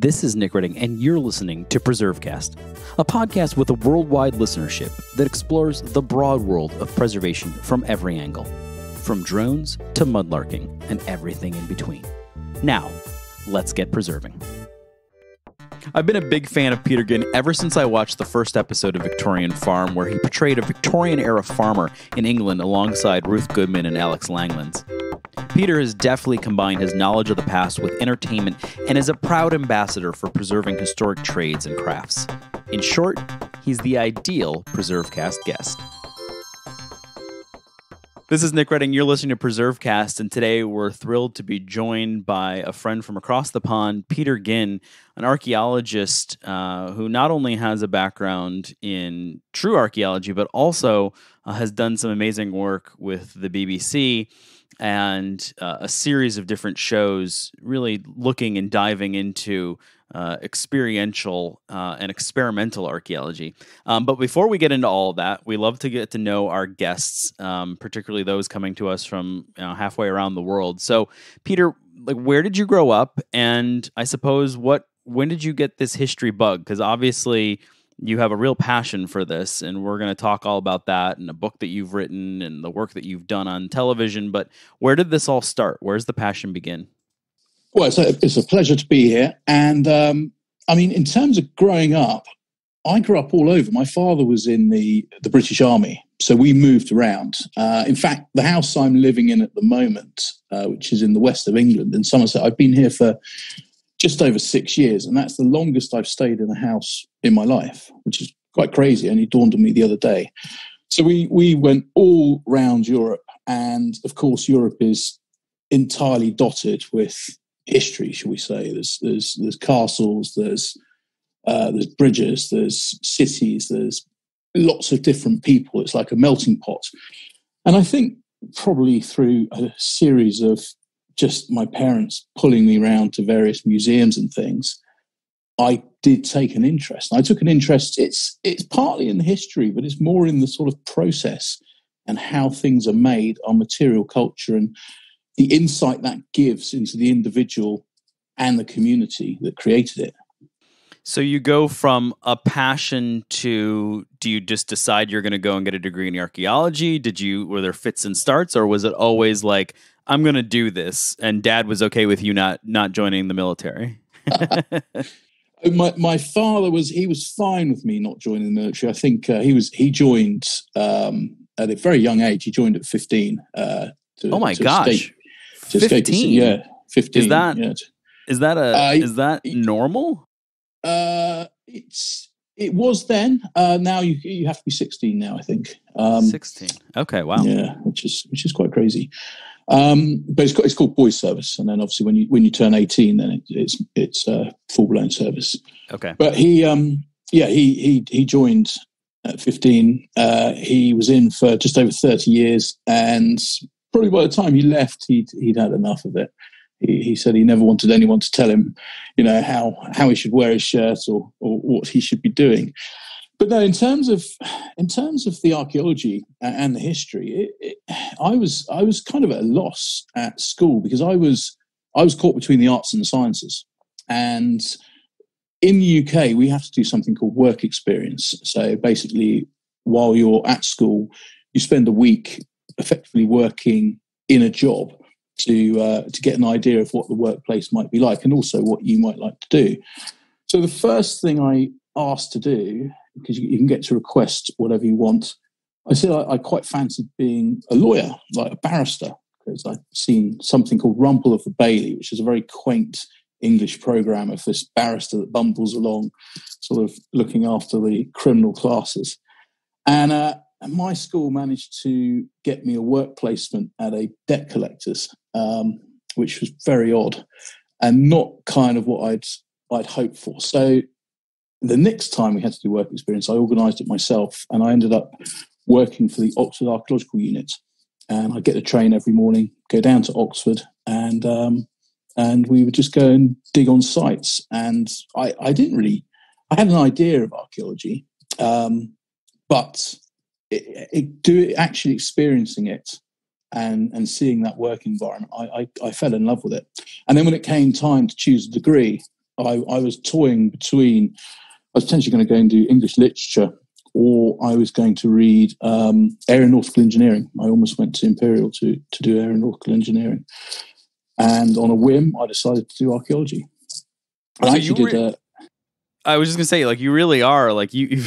This is Nick Redding, and you're listening to PreserveCast, a podcast with a worldwide listenership that explores the broad world of preservation from every angle, from drones to mudlarking and everything in between. Now, let's get preserving. I've been a big fan of Peter Ginn ever since I watched the first episode of Victorian Farm, where he portrayed a Victorian-era farmer in England alongside Ruth Goodman and Alex Langlands. Peter has deftly combined his knowledge of the past with entertainment and is a proud ambassador for preserving historic trades and crafts. In short, he's the ideal PreserveCast guest. This is Nick Redding. You're listening to PreserveCast, and today we're thrilled to be joined by a friend from across the pond, Peter Ginn, an archaeologist who not only has a background in true archaeology, but also has done some amazing work with the BBC and a series of different shows, really looking and diving into experiential and experimental archaeology. But before we get into all of that, we love to get to know our guests, particularly those coming to us from halfway around the world. So, Peter, like, where did you grow up? And I suppose when did you get this history bug? Because obviously you have a real passion for this, and we're going to talk all about that and a book that you've written and the work that you've done on television. But where did this all start? Where's the passion begin? Well, it's a pleasure to be here. And I mean, in terms of growing up, I grew up all over. My father was in the British Army, so we moved around. In fact, the house I'm living in at the moment, which is in the west of England, in Somerset, I've been here for just over 6 years, and that's the longest I've stayed in a house in my life, which is quite crazy. It only dawned on me the other day. So we went all round Europe, and of course, Europe is entirely dotted with history, shall we say. There's castles, there's bridges, there's cities, there's lots of different people. It's like a melting pot. And I think probably through a series of just my parents pulling me around to various museums and things, I did take an interest. And I took an interest, it's partly in the history, but it's more in the sort of process and how things are made, our material culture, and the insight that gives into the individual and the community that created it. So you go from a passion to, do you just decide you're going to go and get a degree in archaeology? Were there fits and starts, or was it always like, I'm going to do this, and Dad was okay with you not joining the military? My father was fine with me not joining the military. I think he joined at a very young age. He joined at 15. Gosh. 15? Yeah, 15. Is that normal? It was then. Now you have to be 16 now, I think. 16. Okay, wow. Yeah, which is quite crazy. But it's called boys' service, and then obviously when you turn 18, then it's full blown service. Okay. But he joined at 15. He was in for just over 30 years, and probably by the time he left, he'd had enough of it. He said he never wanted anyone to tell him, how he should wear his shirt or what he should be doing. But no, in terms of the archaeology and the history, I was kind of at a loss at school, because I was caught between the arts and the sciences. And in the UK, we have to do something called work experience. So basically, while you're at school, you spend a week effectively working in a job to get an idea of what the workplace might be like, and also what you might like to do. So the first thing I asked to do, because you can get to request whatever you want, I said I quite fancied being a lawyer, like a barrister, because I'd seen something called Rumpole of the Bailey, which is a very quaint English programme of this barrister that bumbles along, sort of looking after the criminal classes. And my school managed to get me a work placement at a debt collector's, which was very odd and not kind of what I'd hoped for. So the next time we had to do work experience, I organised it myself, and I ended up working for the Oxford Archaeological Unit. And I'd get a train every morning, go down to Oxford, and we would just go and dig on sites. And I had an idea of archaeology, but actually experiencing it and seeing that work environment, I fell in love with it. And then when it came time to choose a degree, I was toying between, I was potentially going to go and do English literature, or I was going to read aeronautical engineering. I almost went to Imperial to do aeronautical engineering. And on a whim, I decided to do archaeology. I actually did I was just going to say, like, you really are, like, you're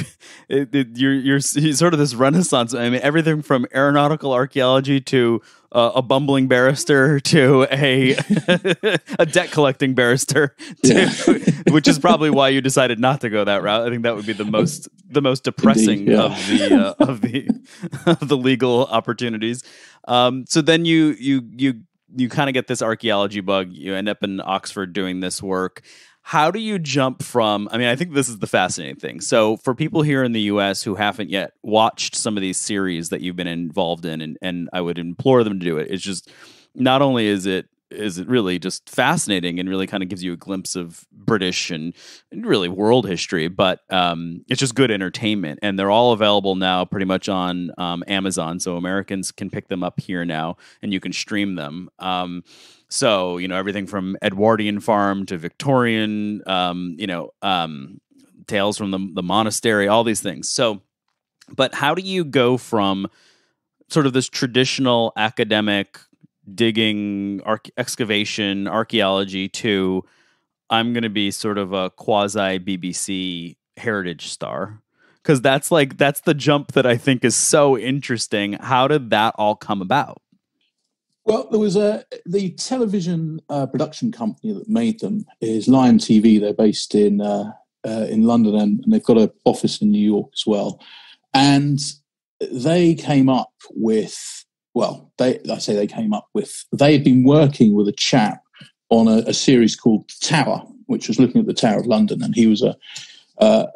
sort of this renaissance. I mean, everything from aeronautical archaeology to a bumbling barrister to a debt collecting barrister, which is probably why you decided not to go that route. I think that would be the most depressing of the legal opportunities. So then you kind of get this archaeology bug. You end up in Oxford doing this work. How do you jump from, I mean, I think this is the fascinating thing. So for people here in the US who haven't yet watched some of these series that you've been involved in, and I would implore them to do it. It's just, not only is it really just fascinating and really kind of gives you a glimpse of British and really world history, but it's just good entertainment. And they're all available now pretty much on Amazon. So Americans can pick them up here now and you can stream them. So, you know, everything from Edwardian Farm to Victorian, Tales from the Monastery, all these things. So, but how do you go from sort of this traditional academic digging, excavation, archaeology to I'm going to be sort of a quasi-BBC heritage star? Because that's the jump that I think is so interesting. How did that all come about? Well, there was the television production company that made them is Lion TV. They're based in London, and they've got an office in New York as well. And they came up with, they had been working with a chap on a series called Tower, which was looking at the Tower of London, and he was a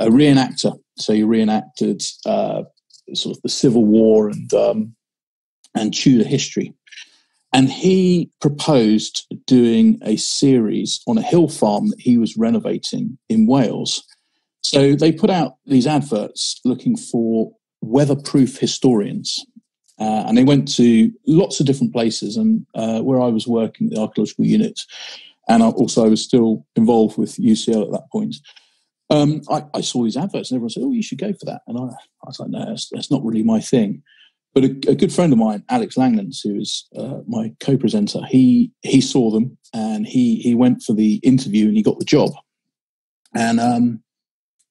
reenactor. So he reenacted sort of the Civil War and Tudor history. And he proposed doing a series on a hill farm that he was renovating in Wales. So they put out these adverts looking for weatherproof historians. And they went to lots of different places, and where I was working, the archaeological unit, and I was still involved with UCL at that point. I saw these adverts and everyone said, oh, you should go for that. And I was like, no, that's not really my thing. But a good friend of mine, Alex Langlands, who is my co-presenter, he saw them and he went for the interview and he got the job. And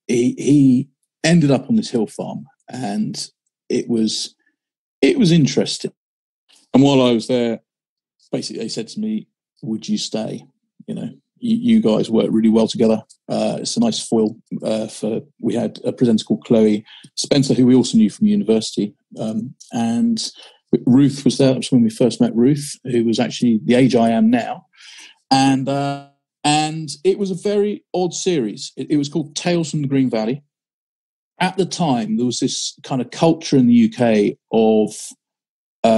he ended up on this hill farm, and it was interesting. And while I was there, basically they said to me, would you stay? You know, you guys work really well together. It's a nice foil we had a presenter called Chloe Spencer, who we also knew from university. And Ruth was there. That's when we first met Ruth, who was actually the age I am now. And it was a very odd series. It was called Tales from the Green Valley. At the time, there was this kind of culture in the UK of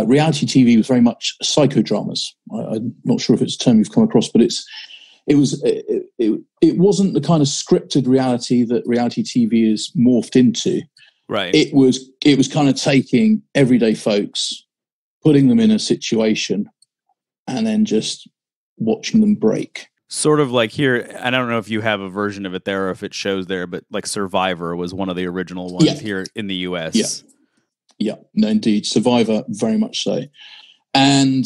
reality TV was very much psychodramas. I'm not sure if it's a term you've come across, but it wasn't the kind of scripted reality that reality TV is morphed into. Right. It was kind of taking everyday folks, putting them in a situation, and then just watching them break. Sort of like here, I don't know if you have a version of it there or if it shows there, but like Survivor was one of the original ones here in the US. Yeah, no, indeed. Survivor, very much so. And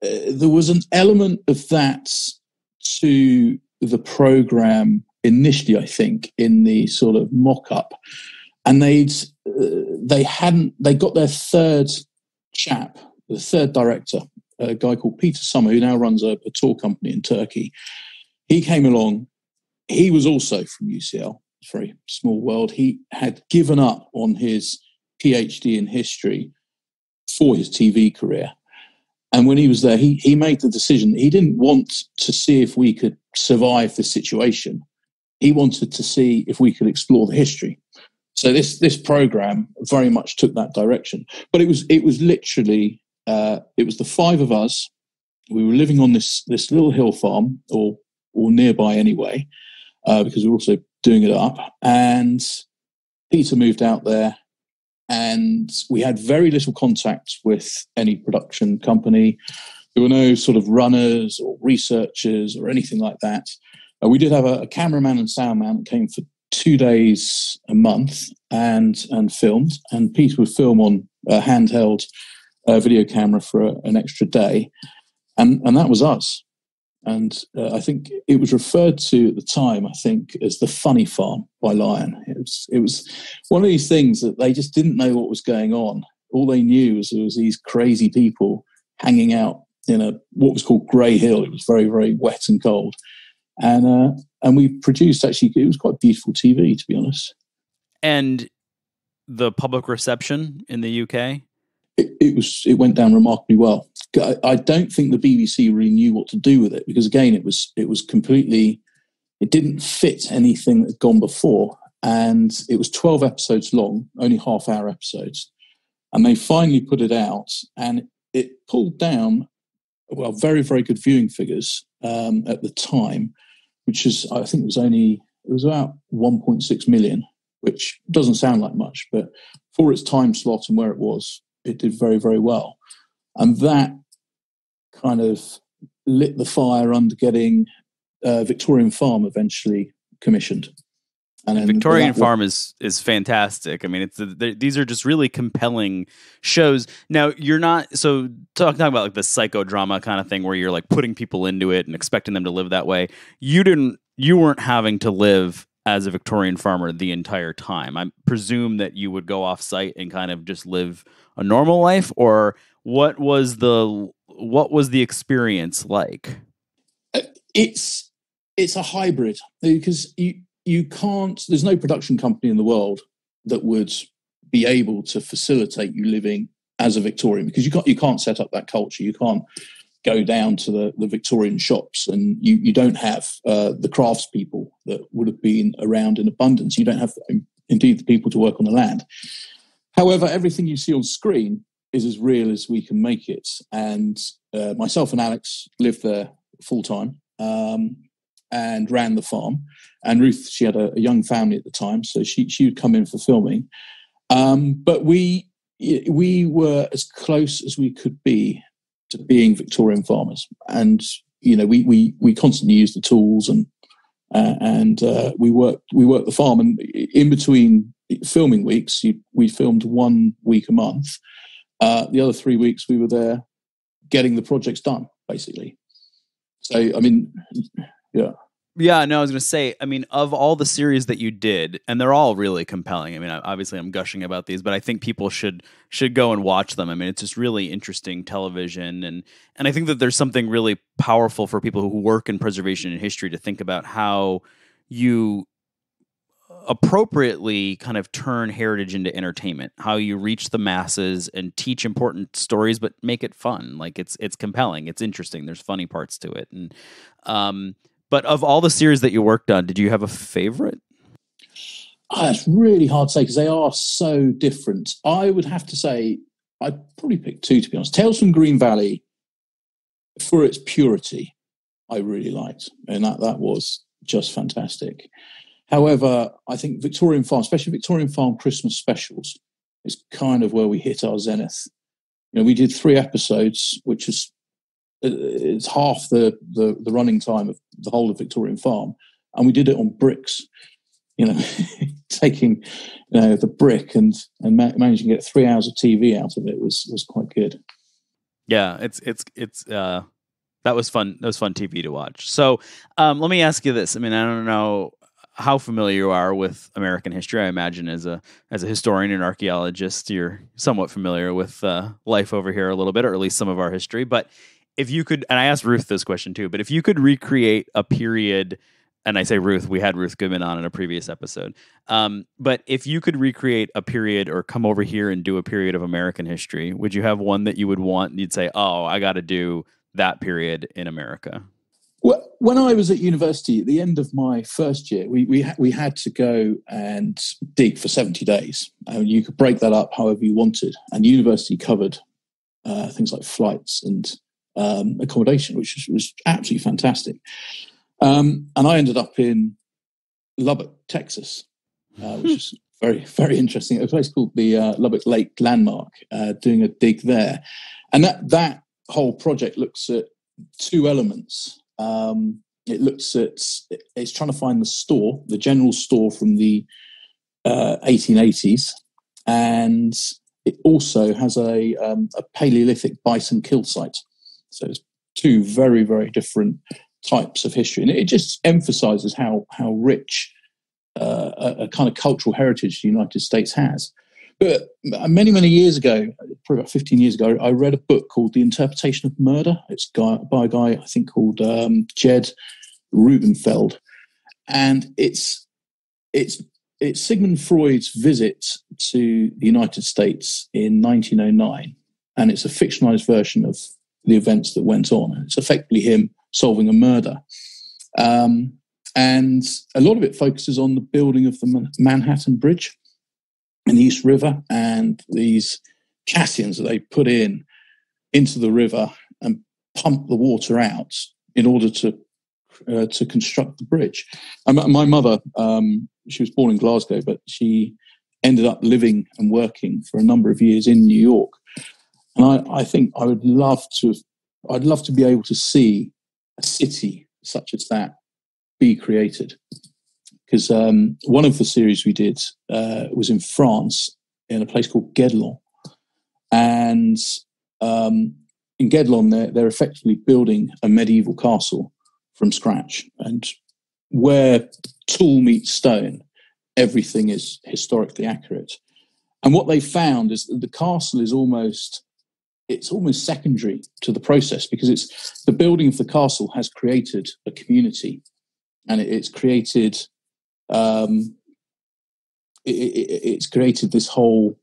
there was an element of that to the program initially, I think, in the sort of mock-up. And they got their third chap, the third director, a guy called Peter Summer, who now runs a tour company in Turkey. He came along. He was also from UCL. It's a very small world. He had given up on his PhD in history for his TV career. And when he was there, he made the decision that he didn't want to see if we could survive the situation. He wanted to see if we could explore the history. So this program very much took that direction, but it was literally it was the five of us. We were living on this little hill farm or nearby anyway, because we were also doing it up. And Peter moved out there, and we had very little contact with any production company. There were no sort of runners or researchers or anything like that. We did have a cameraman and soundman that came for 2 days a month and filmed. And Peter would film on a handheld video camera for an extra day. And that was us. And I think it was referred to at the time, I think, as the funny farm by Lion. It was one of these things that they just didn't know what was going on. All they knew was there was these crazy people hanging out in what was called Grey Hill. It was very, very wet and cold. And we produced, actually, it was quite beautiful TV, to be honest. And the public reception in the UK? It went down remarkably well. I don't think the BBC really knew what to do with it, because again, it was completely, it didn't fit anything that had gone before. And it was 12 episodes long, only half hour episodes. And they finally put it out, and it pulled down, well, very, very good viewing figures at the time, which is, I think it was about 1.6 million, which doesn't sound like much, but for its time slot and where it was, it did very, very well. And that kind of lit the fire under getting Victorian Farm eventually commissioned. And Victorian Farm is fantastic. I mean, these are just really compelling shows. Now, you're not so talking about like the psychodrama kind of thing where you're like putting people into it and expecting them to live that way. You weren't having to live as a Victorian farmer the entire time. I presume that you would go off site and kind of just live a normal life, or what was the experience like? It's a hybrid, because you can't, there's no production company in the world that would be able to facilitate you living as a Victorian, because you can't set up that culture. You can't go down to the Victorian shops, and you don't have the craftspeople that would have been around in abundance. You don't have, indeed, the people to work on the land. However, everything you see on screen is as real as we can make it. And myself and Alex lived there full time. And ran the farm, and Ruth, she had a young family at the time, so she would come in for filming, but we were as close as we could be to being Victorian farmers. And you know, we constantly used the tools, and we worked the farm, and in between filming weeks we filmed 1 week a month. The other 3 weeks we were there getting the projects done, basically. So I mean, Yeah. No, I was going to say, I mean, of all the series that you did, and they're all really compelling. I mean, obviously I'm gushing about these, but I think people should go and watch them. I mean, it's just really interesting television. And I think that there's something really powerful for people who work in preservation and history to think about how you appropriately kind of turn heritage into entertainment, how you reach the masses and teach important stories, but make it fun. Like it's compelling, it's interesting. There's funny parts to it. And, but of all the series that you worked on, did you have a favorite? That's really hard to say, because they are so different. I would have to say I'd probably pick two, to be honest. Tales from Green Valley, for its purity, I really liked. And that was just fantastic. However, I think Victorian Farm, especially Victorian Farm Christmas specials, is kind of where we hit our zenith. You know, we did 3 episodes, which is it's half the running time of the whole of Victorian Farm, and we did it on bricks. You know, taking the brick and managing to get 3 hours of TV out of it was quite good. Yeah, it's that was fun. That was fun TV to watch. So let me ask you this. I mean, I don't know how familiar you are with American history. I imagine as a historian and archaeologist, you're somewhat familiar with life over here a little bit, or at least some of our history. But if you could, and I asked Ruth this question too, but if you could recreate a period, and I say Ruth, we had Ruth Goodman on in a previous episode. But if you could recreate a period, or come over here and do a period of American history, would you have one that you would want and you'd say, oh, I got to do that period in America? Well, when I was at university, at the end of my first year, we had to go and dig for 70 days. And you could break that up however you wanted. And the university covered things like flights and accommodation, which was absolutely fantastic. And I ended up in Lubbock, Texas, which is very, very interesting. A place called the Lubbock Lake Landmark, doing a dig there. And that whole project looks at two elements. It looks at, it's trying to find the store, the general store from the 1880s, and it also has a Paleolithic bison kill site. So it's two very, very different types of history, and it just emphasises how rich a kind of cultural heritage the United States has. But many, many years ago, probably about 15 years ago, I read a book called The Interpretation of Murder. It's by a guy, I think, called Jed Rubenfeld. And it's Sigmund Freud's visit to the United States in 1909. And it's a fictionalized version of the events that went on. It's effectively him solving a murder. And a lot of it focuses on the building of the Manhattan Bridge in the East River, and these caissons that they put in into the river and pump the water out in order to construct the bridge. And my mother, she was born in Glasgow, but she ended up living and working for a number of years in New York. And I think I would love to. I'd love to be able to see a city such as that be created. Because one of the series we did was in France, in a place called Guédelon. And in Guédelon, they're effectively building a medieval castle from scratch. And where tool meets stone, everything is historically accurate. And what they found is that the castle is almost secondary to the process, because it's the building of the castle has created a community, and it's created... it's created this whole,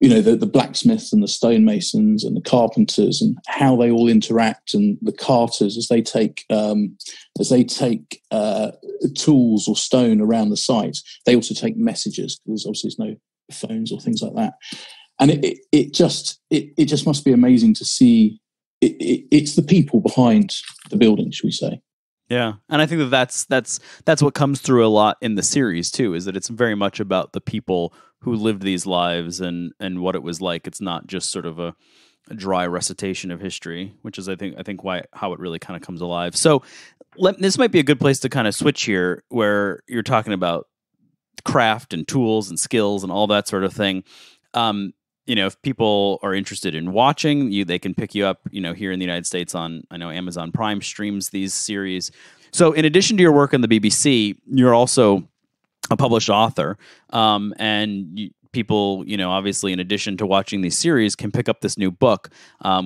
the blacksmiths and the stonemasons and the carpenters and how they all interact, and the carters as they take tools or stone around the site, they also take messages, because obviously there's no phones or things like that. And it just must be amazing to see. It's the people behind the building, should we say. Yeah, and I think that's what comes through a lot in the series too, is that it's very much about the people who lived these lives and what it was like. It's not just sort of a dry recitation of history, which is I think how it really kind of comes alive. So this might be a good place to kind of switch here, where you're talking about craft and tools and skills and all that sort of thing. If people are interested in watching you, they can pick you up, here in the United States on, I know Amazon Prime streams these series. So in addition to your work on the BBC, you're also a published author. And people, obviously in addition to watching these series, can pick up this new book,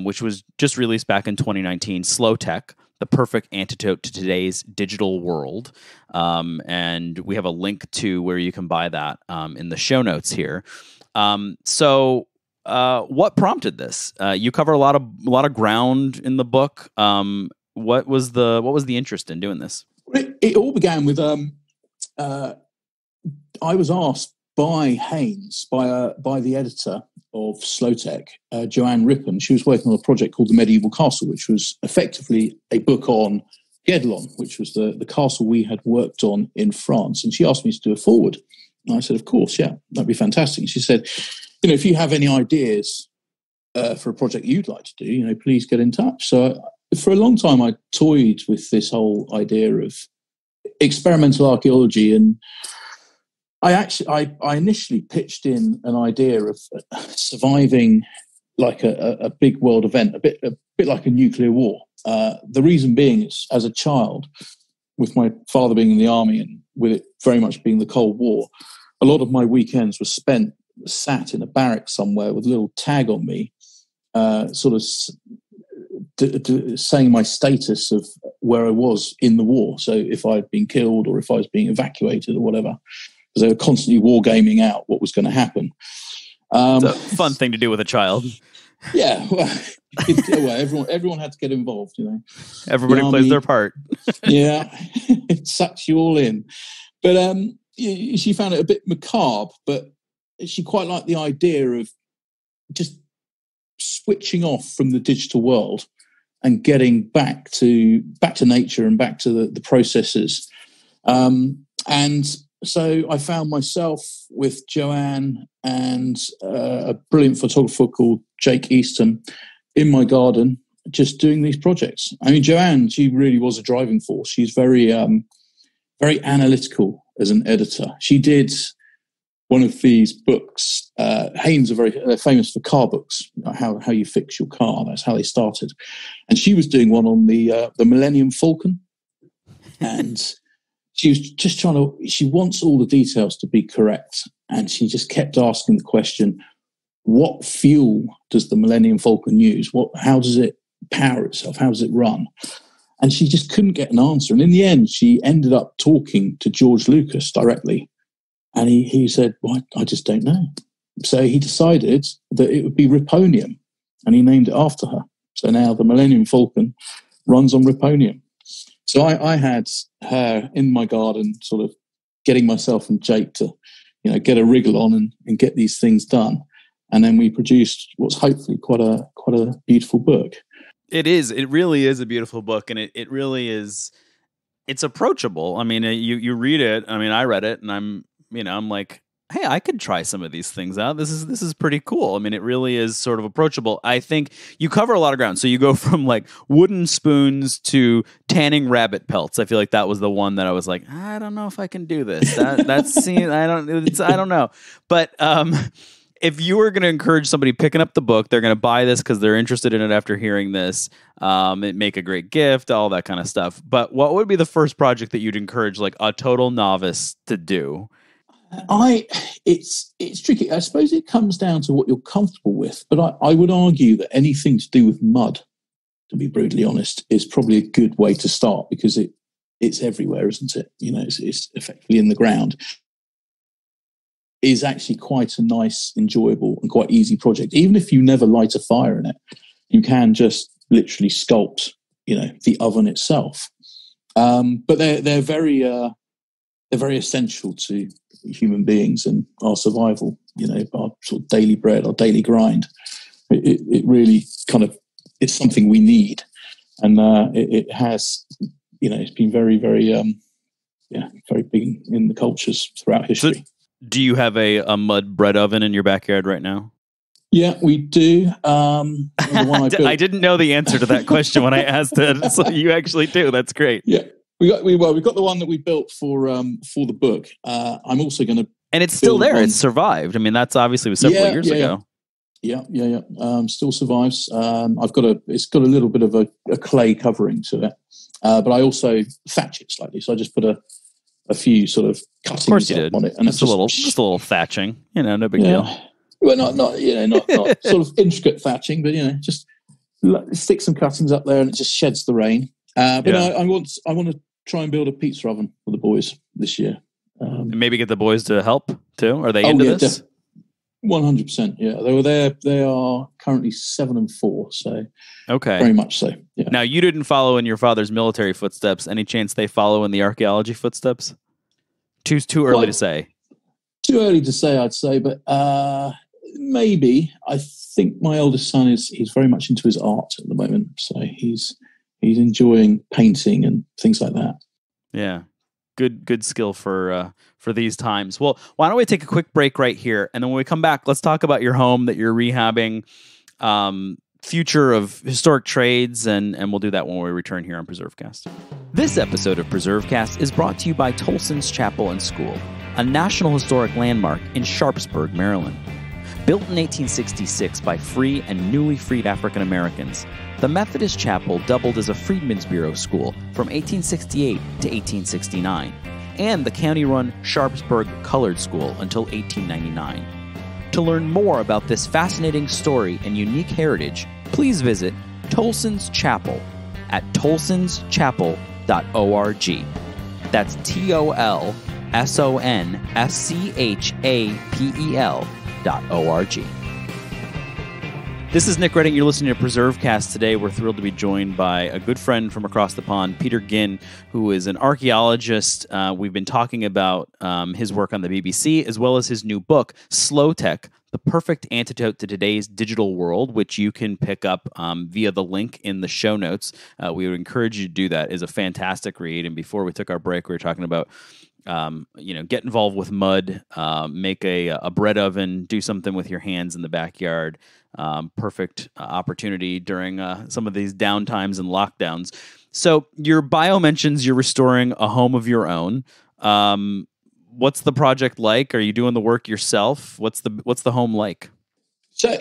which was just released back in 2019, Slow Tech: The Perfect Antidote to Today's Digital World. And we have a link to where you can buy that in the show notes here. What prompted this? You cover a lot of ground in the book. What was the interest in doing this? It all began with I was asked by Haynes, by the editor of Slow Tech, Joanne Rippon. She was working on a project called The Medieval Castle, which was effectively a book on Guédelon, which was the castle we had worked on in France. And she asked me to do a foreword. And I said, of course, yeah, that'd be fantastic. And she said, if you have any ideas for a project you'd like to do, please get in touch. So for a long time, I toyed with this whole idea of experimental archaeology. And I initially pitched in an idea of surviving like a big world event, a bit like a nuclear war. The reason being is, as a child, with my father being in the army and with it very much being the Cold War, a lot of my weekends were spent sat in a barrack somewhere with a little tag on me, sort of saying my status of where I was in the war. So if I'd been killed or if I was being evacuated or whatever, because they were constantly war gaming out what was going to happen. It's a fun thing to do with a child. Yeah, well, everyone had to get involved, Everybody plays their part. Yeah, it sucks you all in. But she found it a bit macabre, but she quite liked the idea of just switching off from the digital world and getting back to nature and back to the processes. And so I found myself with Joanne and a brilliant photographer called Jake Easton in my garden just doing these projects. I mean, Joanne, she really was a driving force. She's very, very analytical as an editor. She did one of these books. Haynes are they're famous for car books, how you fix your car. That's how they started. And she was doing one on the Millennium Falcon. And she was just trying to, she wants all the details to be correct. And she just kept asking the question, what fuel does the Millennium Falcon use? How does it power itself? How does it run? And she just couldn't get an answer. And in the end, she ended up talking to George Lucas directly. And he said, well, I just don't know. So he decided that it would be Riponium, and he named it after her. So now the Millennium Falcon runs on Riponium. So I had her in my garden, sort of getting myself and Jake to, get a wriggle on and get these things done. And then we produced what's hopefully quite a beautiful book. It is. It really is a beautiful book, and it really is. It's approachable. I mean, you read it. I mean, I read it, and I'm like, hey, I could try some of these things out. This is pretty cool. I mean, it really is sort of approachable. I think you cover a lot of ground. So you go from like wooden spoons to tanning rabbit pelts. I feel like that was the one that I was like, I don't know if I can do this. I don't know. But if you were going to encourage somebody picking up the book, they're going to buy this because they're interested in it after hearing this. It make a great gift, all that kind of stuff. But what would be the first project that you'd encourage like a total novice to do? It's tricky. I suppose it comes down to what you're comfortable with, but I would argue that anything to do with mud, to be brutally honest, is probably a good way to start, because it's everywhere, isn't it? It's effectively in the ground. Is actually quite a nice, enjoyable, and quite easy project. Even if you never light a fire in it, you can just literally sculpt, the oven itself. But they're very. They're very essential to human beings and our survival, our sort of daily bread, our daily grind. It really kind of, it's something we need. And it has, it's been very, very, very big in the cultures throughout history. So do you have a mud bread oven in your backyard right now? Yeah, we do. The one I didn't know the answer to that question when I asked it. So you actually do. That's great. Yeah. We've got the one that we built for the book. I'm also going to, and it's still there. One. It's survived. I mean, that's obviously was several years ago. Yeah. Still survives. It's got a little bit of a clay covering to it, but I also thatch it slightly. So I just put a few sort of cuttings on it, and it's just a little thatching. No big deal. Well, not sort of intricate thatching, but just stick some cuttings up there, and it just sheds the rain. I want to try and build a pizza oven for the boys this year. And maybe get the boys to help too. Are they into this? 100%. Yeah, they were there. They are currently 7 and 4. So okay, very much so. Yeah. Now you didn't follow in your father's military footsteps. Any chance they follow in the archaeology footsteps? Too early to say. Too early to say, I'd say, but maybe. I think my eldest son he's very much into his art at the moment, so he's enjoying painting and things like that. Yeah. Good skill for these times. Well, why don't we take a quick break right here? And then when we come back, let's talk about your home that you're rehabbing, future of historic trades, and we'll do that when we return here on PreserveCast. This episode of PreserveCast is brought to you by Tolson's Chapel and School, a National Historic Landmark in Sharpsburg, Maryland. Built in 1866 by free and newly freed African Americans, the Methodist Chapel doubled as a Freedmen's Bureau school from 1868 to 1869, and the county-run Sharpsburg Colored School until 1899. To learn more about this fascinating story and unique heritage, please visit Tolson's Chapel at tolsonschapel.org. That's TOLSONSCHAPEL.org. This is Nick Redding. You're listening to PreserveCast today. We're thrilled to be joined by a good friend from across the pond, Peter Ginn, who is an archaeologist. We've been talking about his work on the BBC, as well as his new book, Slow Tech, The Perfect Antidote to Today's Digital World, which you can pick up via the link in the show notes. We would encourage you to do that. It's a fantastic read. And before we took our break, we were talking about get involved with mud, make a bread oven, do something with your hands in the backyard. Perfect opportunity during some of these downtimes and lockdowns. So your bio mentions you're restoring a home of your own. What's the project like? Are you doing the work yourself? What's the home like? So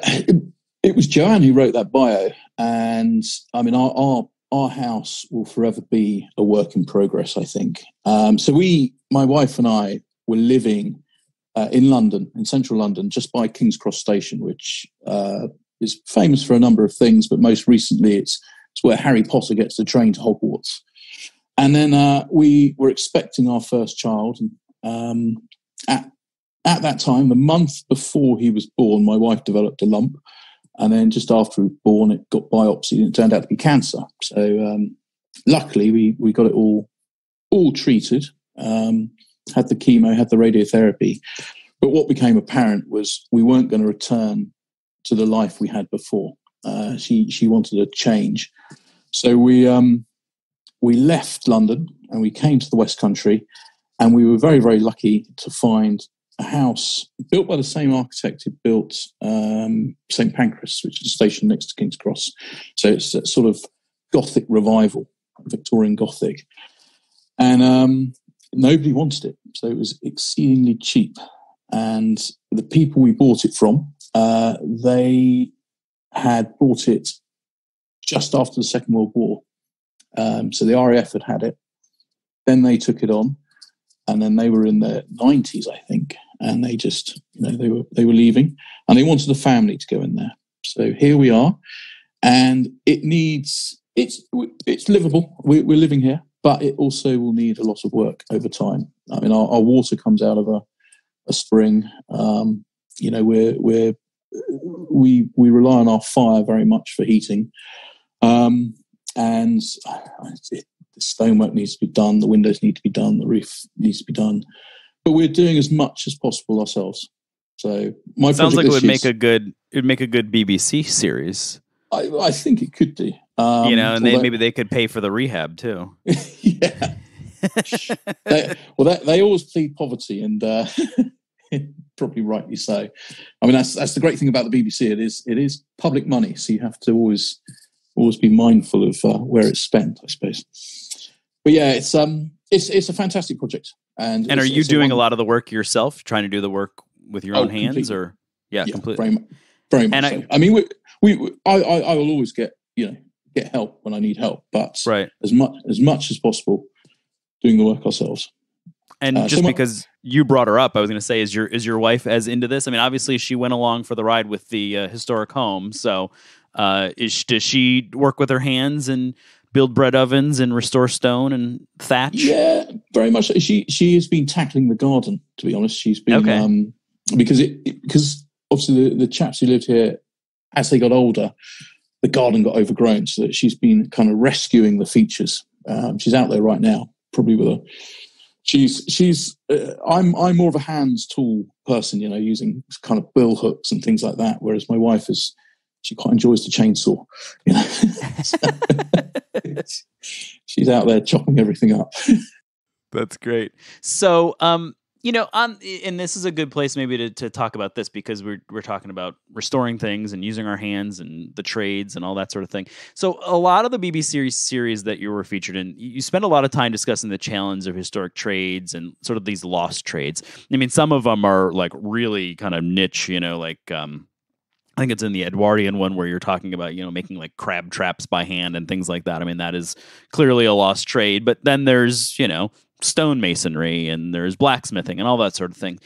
it was Joanne who wrote that bio, and I mean our house will forever be a work in progress, I think. So my wife and I were living in London, in central London, just by King's Cross Station, which is famous for a number of things, but most recently it's where Harry Potter gets the train to Hogwarts. And then we were expecting our first child. At that time, a month before he was born, my wife developed a lump. And then just after he was born, it got biopsied and it turned out to be cancer. So luckily, we got it all treated, had the chemo, had the radiotherapy. But what became apparent was we weren't going to return to the life we had before. She wanted a change. So we left London and we came to the West Country, and we were very, very lucky to find a house built by the same architect who built St Pancras, which is a station next to King's Cross. So it's a sort of Gothic revival, Victorian Gothic. And nobody wanted it, so it was exceedingly cheap. And the people we bought it from, they had bought it just after the Second World War. So the RAF had it. Then they took it on. And then they were in their 90s, I think, and they just, they were leaving, and they wanted a family to go in there. So here we are, and it's livable. We're living here, but it also will need a lot of work over time. I mean, our water comes out of a spring. We rely on our fire very much for heating, and it, the stonework needs to be done, the windows need to be done, the roof needs to be done. But we're doing as much as possible ourselves. So my sounds like it would make a good BBC series. I think it could do. Maybe they could pay for the rehab too. Yeah. They always plead poverty, and probably rightly so. I mean, that's the great thing about the BBC. It is public money, so you have to always be mindful of where it's spent, I suppose. But yeah, it's a fantastic project. And are you doing a lot of the work yourself? Trying to do the work with your own hands, completely. Or yeah, completely. Very much. So. I mean, I will always get help when I need help, but right. as much as possible, doing the work ourselves. And because you brought her up, I was going to say, is your wife as into this? I mean, obviously, she went along for the ride with the historic home, so. Does she work with her hands and build bread ovens and restore stone and thatch? Yeah, very much. She has been tackling the garden, to be honest. She's been because obviously the chaps who lived here, as they got older, the garden got overgrown, so that she's been kind of rescuing the features. She's out there right now, probably with a. I'm more of a hands tool person, using kind of bill hooks and things like that, whereas my wife is. She quite enjoys the chainsaw. She's out there chopping everything up. That's great. So, and this is a good place maybe to talk about this, because we're talking about restoring things and using our hands and the trades and all that sort of thing. So a lot of the BBC series that you were featured in, you spent a lot of time discussing the challenge of historic trades and sort of these lost trades. I mean, some of them are like really kind of niche, I think it's in the Edwardian one where you're talking about, making like crab traps by hand and things like that. I mean, that is clearly a lost trade. But then there's, stonemasonry, and there's blacksmithing and all that sort of thing.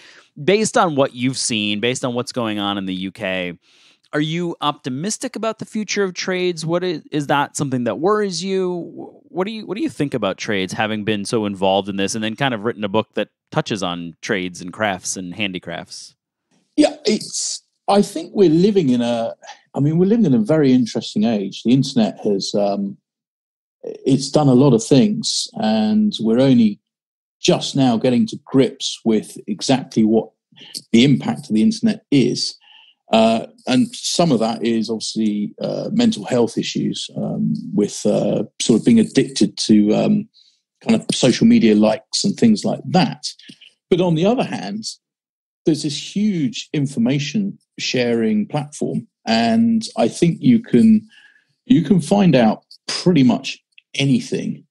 Based on what you've seen, based on what's going on in the UK, are you optimistic about the future of trades? What is that something that worries you? What do you think about trades, having been so involved in this and then kind of written a book that touches on trades and crafts and handicrafts? Yeah, I think we're living in a very interesting age. The internet has, it's done a lot of things, and we're only just now getting to grips with exactly what the impact of the internet is. And some of that is obviously mental health issues with sort of being addicted to kind of social media likes and things like that. But on the other hand, there's this huge information sharing platform, and I think you can find out pretty much anything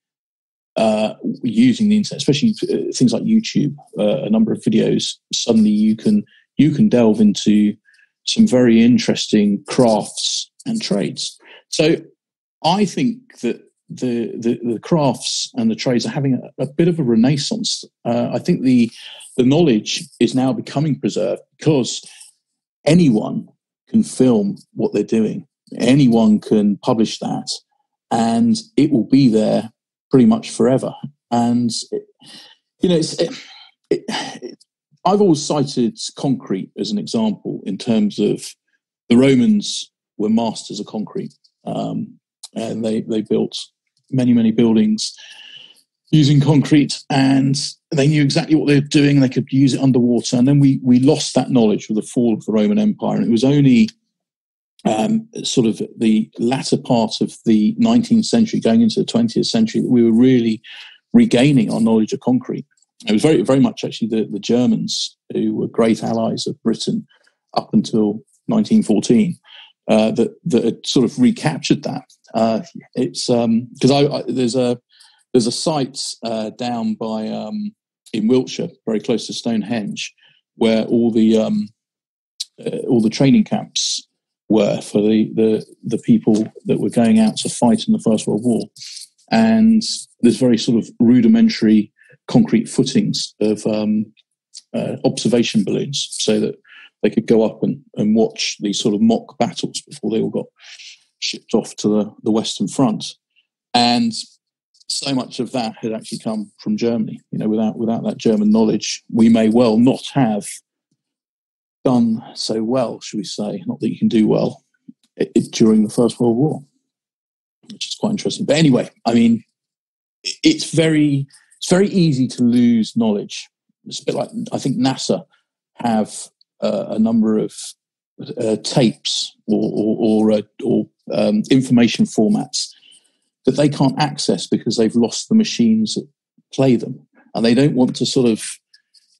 using the internet, especially things like YouTube. A number of videos, suddenly you can delve into some very interesting crafts and trades. So I think that the crafts and the trades are having a bit of a renaissance. I think the knowledge is now becoming preserved because anyone can film what they're doing. Anyone can publish that, and it will be there pretty much forever. And I've always cited concrete as an example in terms of the Romans were masters of concrete, and they built many buildings using concrete, and they knew exactly what they were doing. They could use it underwater, and then we lost that knowledge with the fall of the Roman Empire, and it was only sort of the latter part of the 19th century, going into the 20th century, that we were really regaining our knowledge of concrete. It was very, very much actually the Germans, who were great allies of Britain up until 1914, that had sort of recaptured that. It's because there's a site down by in Wiltshire, very close to Stonehenge, where all the training camps were for the people that were going out to fight in the First World War. And there's very sort of rudimentary concrete footings of observation balloons, so that they could go up and watch these sort of mock battles before they all got shipped off to the Western Front. And so much of that had actually come from Germany. Without that German knowledge, we may well not have done so well, should we say, not that you can do well, during the First World War, which is quite interesting. But anyway, I mean, it's very easy to lose knowledge. It's a bit like, I think NASA have a number of tapes or information formats that they can't access because they've lost the machines that play them, and they don't want to sort of,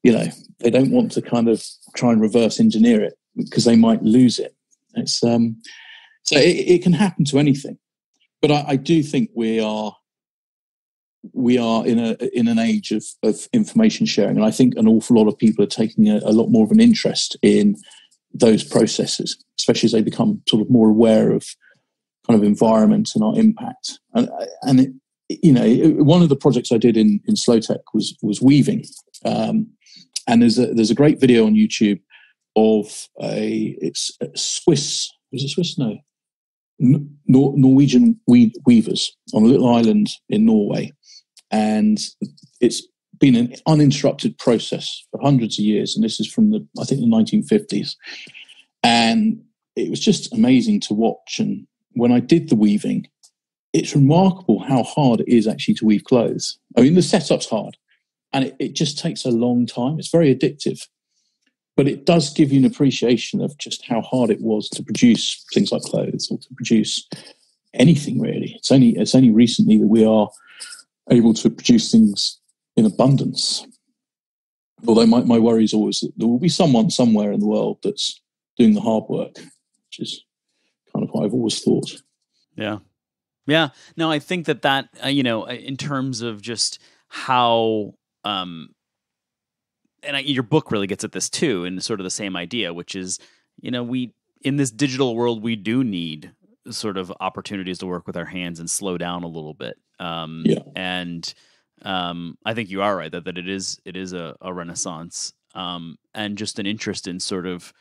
they don't want to kind of try and reverse engineer it because they might lose it. It's so it can happen to anything, but I do think we are in an age of information sharing, and I think an awful lot of people are taking a lot more of an interest in those processes, especially as they become sort of more aware of kind of environment and our impact. And one of the projects I did in Slow Tech was weaving. And there's a great video on YouTube of a Swiss, was it Swiss? No, Norwegian weavers on a little island in Norway, and it's been an uninterrupted process for hundreds of years. And this is from I think the 1950s, and it was just amazing to watch. And when I did the weaving, it's remarkable how hard it is actually to weave clothes. I mean, the setup's hard. And it just takes a long time. It's very addictive. But it does give you an appreciation of just how hard it was to produce things like clothes, or to produce anything, really. It's only recently that we are able to produce things in abundance. Although my worry is always that there will be someone somewhere in the world that's doing the hard work, which is kind of what I've always thought. Yeah. Yeah. No, I think that in terms of just how... your book really gets at this too, and sort of the same idea, which is, we, in this digital world, we do need sort of opportunities to work with our hands and slow down a little bit. I think you are right that it is a renaissance, and just an interest in sort of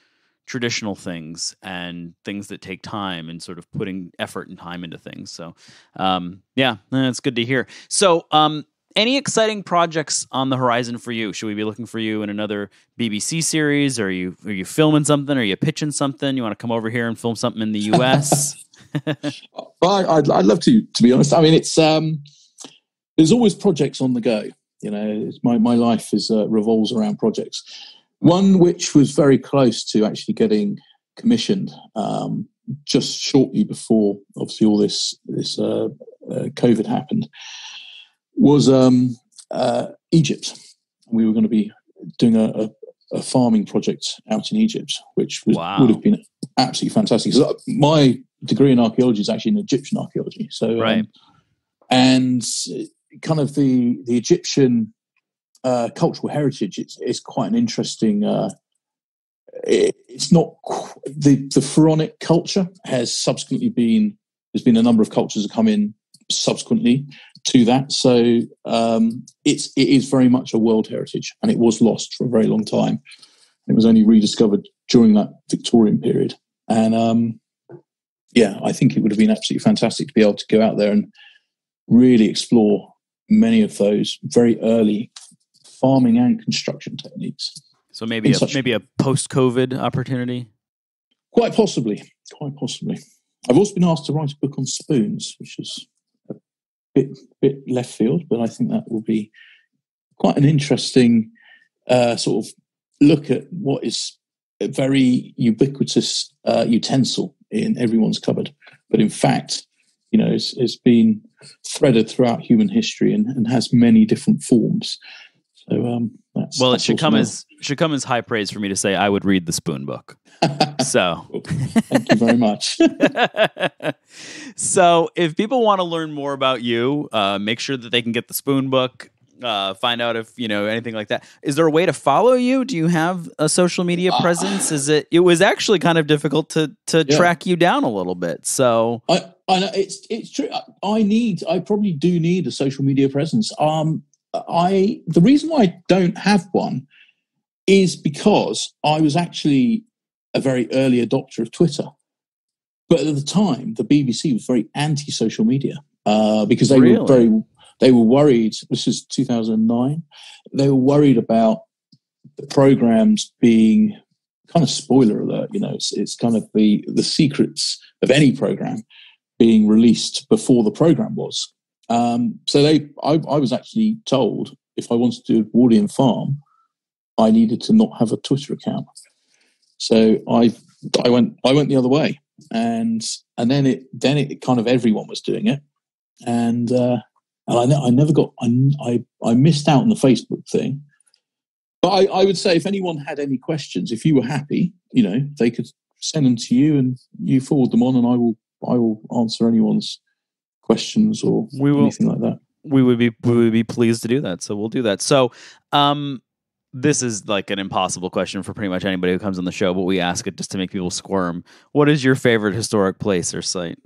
traditional things and things that take time, and sort of putting effort and time into things. So, yeah, that's good to hear. So, any exciting projects on the horizon for you? Should we be looking for you in another BBC series? Are you filming something? Are you pitching something? You want to come over here and film something in the US? Well, I'd love to be honest. I mean, it's there's always projects on the go. My life revolves around projects. One which was very close to actually getting commissioned just shortly before, obviously, all this COVID happened, was Egypt. We were going to be doing a farming project out in Egypt, which was, would have been absolutely fantastic. So my degree in archaeology is actually in Egyptian archaeology. So, and kind of the Egyptian cultural heritage is quite an interesting. It's not the pharaonic culture has subsequently been. There's been a number of cultures that come in subsequently to that, so it is very much a world heritage, and it was lost for a very long time. It was only rediscovered during that Victorian period, and I think it would have been absolutely fantastic to be able to go out there and really explore many of those very early farming and construction techniques. So maybe a post-COVID opportunity? Quite possibly. I've also been asked to write a book on spoons, which is a bit left field, but I think that will be quite an interesting sort of look at what is a very ubiquitous utensil in everyone's cupboard. But in fact, you know, it's been threaded throughout human history and has many different forms. So it should come as high praise for me to say I would read the spoon book. So thank you very much. So if people want to learn more about you, make sure that they can get the spoon book, find out if, you know, anything like that. Is there a way to follow you? Do you have a social media presence? It was actually kind of difficult to track you down a little bit. So I know it's true. I probably do need a social media presence. The reason why I don't have one is because I was actually a very early adopter of Twitter. But at the time, the BBC was very anti-social media because they were they were worried. This is 2009. They were worried about the programs being kind of spoiler alert. You know, it's kind of the secrets of any program being released before the program was. So I was actually told if I wanted to do Edwardian Farm, I needed to not have a Twitter account. So I went the other way, and then it kind of everyone was doing it, and I missed out on the Facebook thing. But I would say if anyone had any questions, if you were happy, you know, they could send them to you and you forward them on, and I will answer anyone's questions or anything like that. We would be pleased to do that. So we'll do that. So this is like an impossible question for pretty much anybody who comes on the show, but we ask it just to make people squirm. What is your favorite historic place or site?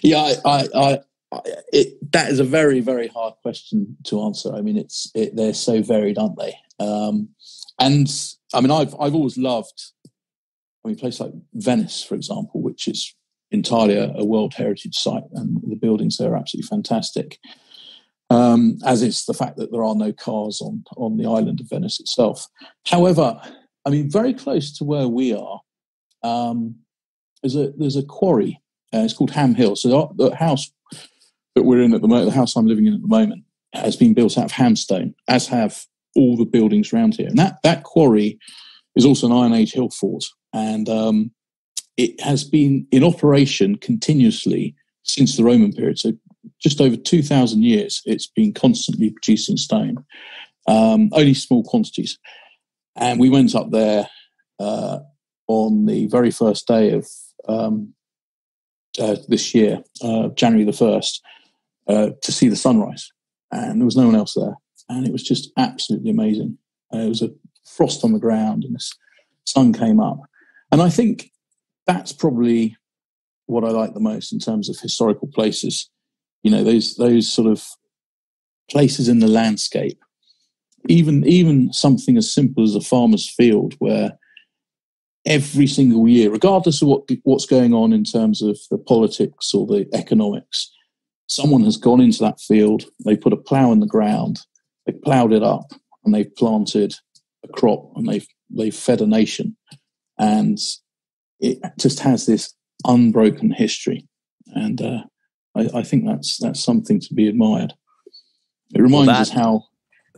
Yeah, that is a very, very hard question to answer. I mean, they're so varied, aren't they? And I mean, I've always loved. I mean, a place like Venice, for example, which is entirely a World Heritage Site, and the buildings there are absolutely fantastic. As it's the fact that there are no cars on the island of Venice itself. However, I mean, very close to where we are, there's a quarry. It's called Ham Hill. So the house that we're in at the moment, the house I'm living in at the moment, has been built out of hamstone, as have all the buildings around here. And that quarry is also an Iron Age hill fort, and it has been in operation continuously since the Roman period. So just over 2,000 years, it's been constantly producing stone, only small quantities. And we went up there on the very first day of this year, January the 1st, to see the sunrise. And there was no one else there. And it was just absolutely amazing. It was a frost on the ground and the sun came up. And I think that's probably what I like the most in terms of historical places. You know, those sort of places in the landscape, even something as simple as a farmer's field where every single year, regardless of what's going on in terms of the politics or the economics, someone has gone into that field, they put a plough in the ground, they ploughed it up, and they've planted a crop, and they've fed a nation. And it just has this unbroken history, and I think that's something to be admired. It reminds us how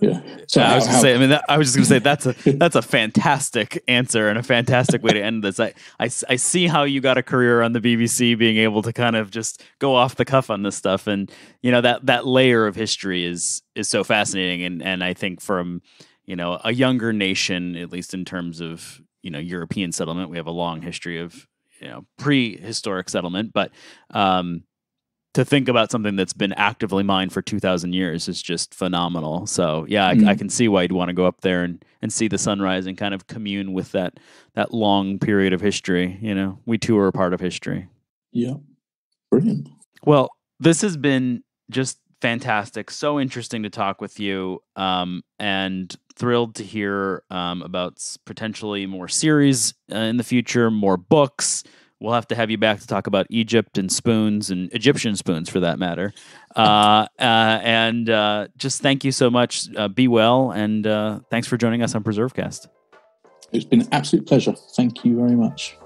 Yeah. So I was going to say, I mean, I was just going to say that's a fantastic answer and a fantastic way to end this. I see how you got a career on the BBC, being able to kind of just go off the cuff on this stuff. And, you know, that layer of history is so fascinating. And I think from, you know, a younger nation, at least in terms of, you know, European settlement, we have a long history of, you know, prehistoric settlement, but, to think about something that's been actively mined for 2,000 years is just phenomenal. So yeah, I can see why you'd want to go up there and see the sunrise and kind of commune with that long period of history. You know, we too are a part of history. Yeah. Brilliant. Well, this has been just fantastic. So interesting to talk with you. And thrilled to hear, about potentially more series in the future, more books. We'll have to have you back to talk about Egypt and spoons, and Egyptian spoons for that matter. And just thank you so much. Be well. And thanks for joining us on PreserveCast. It's been an absolute pleasure. Thank you very much.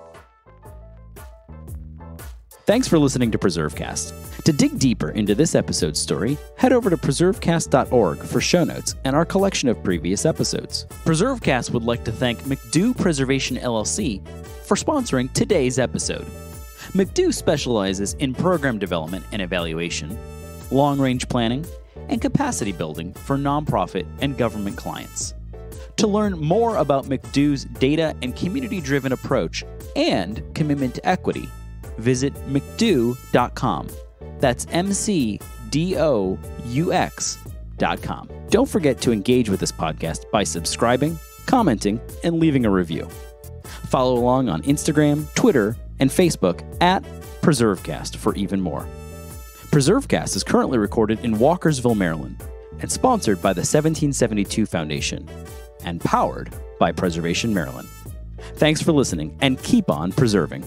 Thanks for listening to PreserveCast. To dig deeper into this episode's story, head over to preservecast.org for show notes and our collection of previous episodes. PreserveCast would like to thank McDoo Preservation LLC for sponsoring today's episode. McDoo specializes in program development and evaluation, long-range planning, and capacity building for nonprofit and government clients. To learn more about McDoo's data and community-driven approach and commitment to equity, visit mcdoo.com. That's MCDOUX.com. Don't forget to engage with this podcast by subscribing, commenting, and leaving a review. Follow along on Instagram, Twitter, and Facebook at PreserveCast for even more. PreserveCast is currently recorded in Walkersville, Maryland, and sponsored by the 1772 Foundation and powered by Preservation Maryland. Thanks for listening, and keep on preserving.